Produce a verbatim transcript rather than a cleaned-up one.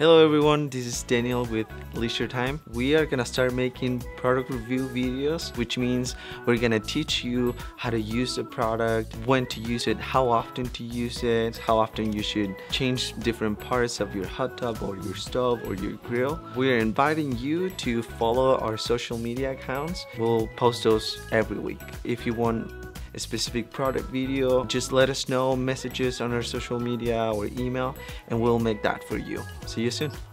Hello everyone, this is Daniel with Leisure Time. We are gonna start making product review videos, which means we're gonna teach you how to use a product, when to use it, how often to use it, how often you should change different parts of your hot tub or your stove or your grill. We are inviting you to follow our social media accounts. We'll post those every week. If you want a specific product video, just let us know, messages on our social media or email, and we'll make that for you. See you soon.